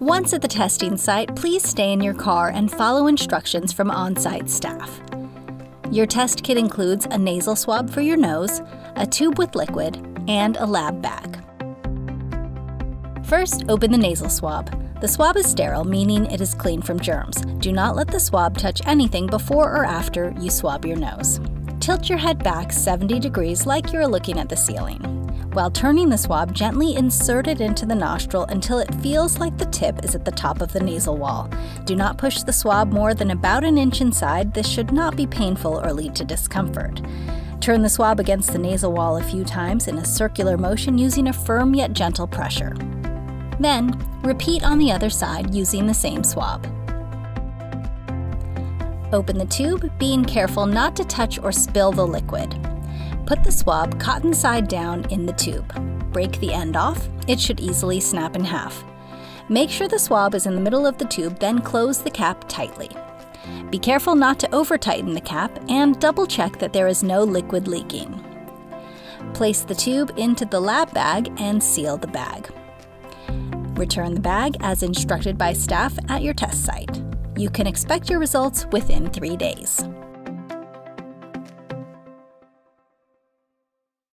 Once at the testing site, please stay in your car and follow instructions from on-site staff. Your test kit includes a nasal swab for your nose, a tube with liquid, and a lab bag. First, open the nasal swab. The swab is sterile, meaning it is clean from germs. Do not let the swab touch anything before or after you swab your nose. Tilt your head back 70 degrees like you're looking at the ceiling. While turning the swab, gently insert it into the nostril until it feels like the tip is at the top of the nasal wall. Do not push the swab more than about an inch inside. This should not be painful or lead to discomfort. Turn the swab against the nasal wall a few times in a circular motion using a firm yet gentle pressure. Then, repeat on the other side using the same swab. Open the tube, being careful not to touch or spill the liquid. Put the swab cotton side down in the tube. Break the end off. It should easily snap in half. Make sure the swab is in the middle of the tube, then close the cap tightly. Be careful not to over-tighten the cap and double-check that there is no liquid leaking. Place the tube into the lab bag and seal the bag. Return the bag as instructed by staff at your test site. You can expect your results within 3 days.